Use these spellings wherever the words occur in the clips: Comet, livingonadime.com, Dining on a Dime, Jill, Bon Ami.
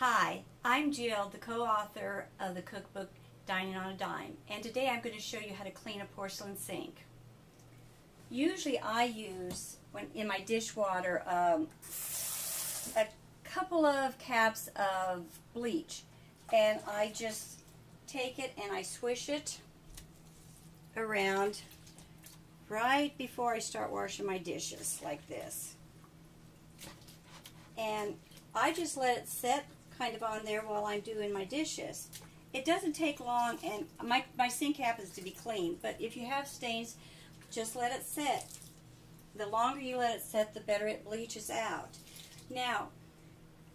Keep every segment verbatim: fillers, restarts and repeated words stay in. Hi, I'm Jill, the co-author of the cookbook Dining on a Dime, and today I'm going to show you how to clean a porcelain sink. Usually I use, when in my dishwater, um, a couple of caps of bleach, and I just take it and I swish it around right before I start washing my dishes, like this. And I just let it set kind of on there while I'm doing my dishes. It doesn't take long, and my, my sink happens to be clean, but if you have stains, just let it set. The longer you let it set, the better it bleaches out. Now,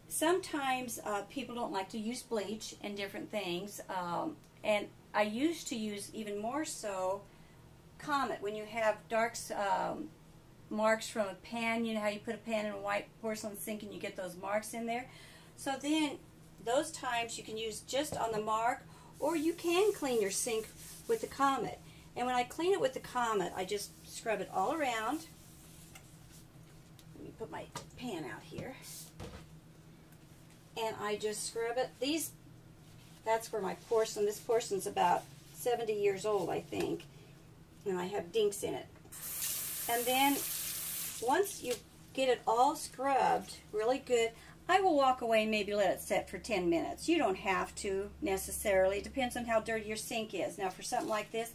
sometimes uh, people don't like to use bleach and different things, um, and I used to use even more so Comet. When you have dark um, marks from a pan, you know how you put a pan in a white porcelain sink and you get those marks in there? So then, those times you can use just on the mark, or you can clean your sink with the Comet. And when I clean it with the Comet, I just scrub it all around. Let me put my pan out here. And I just scrub it. These, that's where my porcelain, this porcelain's about seventy years old, I think. And I have dinks in it. And then, once you get it all scrubbed really good, I will walk away and maybe let it set for ten minutes. You don't have to necessarily. It depends on how dirty your sink is. Now for something like this,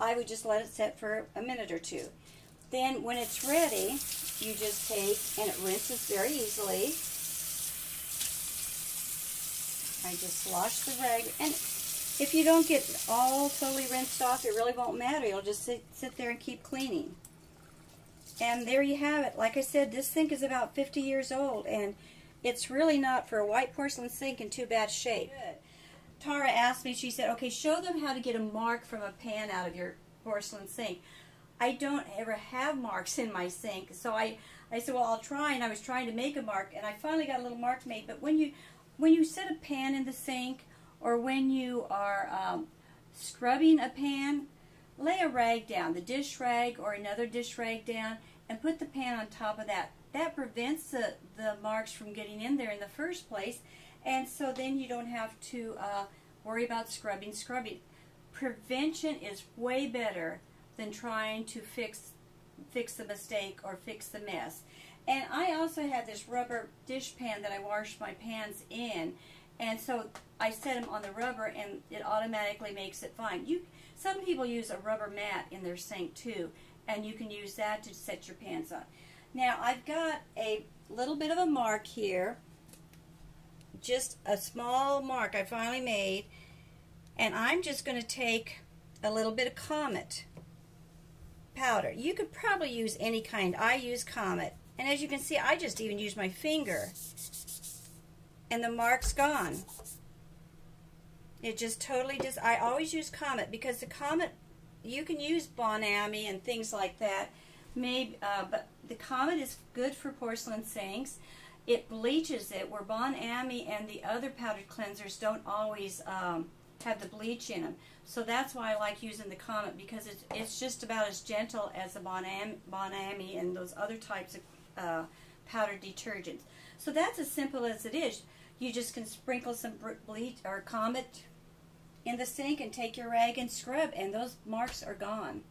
I would just let it set for a minute or two. Then when it's ready, you just take, and it rinses very easily. I just slosh the rag. And if you don't get it all totally rinsed off, it really won't matter. You'll just sit, sit there and keep cleaning. And there you have it. Like I said, this sink is about fifty years old, and it's really not, for a white porcelain sink, in too bad shape. Good. Tara asked me, she said, okay, show them how to get a mark from a pan out of your porcelain sink. I don't ever have marks in my sink, so I, I said, well, I'll try, and I was trying to make a mark, and I finally got a little mark made. But when you, when you set a pan in the sink, or when you are um, scrubbing a pan, lay a rag down, the dish rag or another dish rag down, and put the pan on top of that. That prevents the, the marks from getting in there in the first place, and so then you don't have to uh, worry about scrubbing, scrubbing. Prevention is way better than trying to fix, fix the mistake or fix the mess. And I also had this rubber dish pan that I washed my pans in, and so I set them on the rubber, and it automatically makes it fine. You, some people use a rubber mat in their sink too, and you can use that to set your pans on. Now I've got a little bit of a mark here, just a small mark I finally made, and I'm just going to take a little bit of Comet powder. You could probably use any kind. I use Comet, and as you can see, I just even use my finger, and the mark's gone. It just totally does. I always use Comet because the Comet, you can use Bon Ami and things like that. Maybe, uh, but the Comet is good for porcelain sinks. It bleaches it, where Bon Ami and the other powdered cleansers don't always um, have the bleach in them. So that's why I like using the Comet, because it's, it's just about as gentle as the Bon Ami, Bon Ami and those other types of uh, powdered detergents. So that's as simple as it is. You just can sprinkle some bleach or Comet in the sink and take your rag and scrub, and those marks are gone.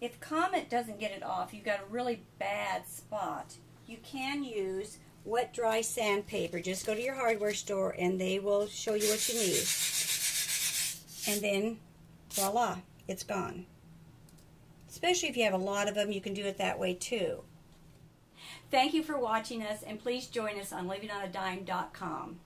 If Comet doesn't get it off, you've got a really bad spot, you can use wet dry sandpaper. Just go to your hardware store and they will show you what you need. And then, voila, it's gone. Especially if you have a lot of them, you can do it that way too. Thank you for watching us, and please join us on living on a dime dot com.